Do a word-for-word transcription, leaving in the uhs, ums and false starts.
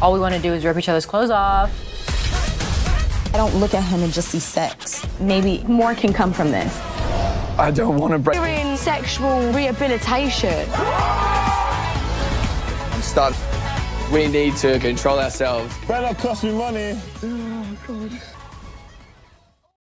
All we want to do is rip each other's clothes off. I don't look at him and just see sex. Maybe more can come from this. I don't want to break. You're in sexual rehabilitation. I'm stunned. We need to control ourselves. Better cost me money. Oh, God.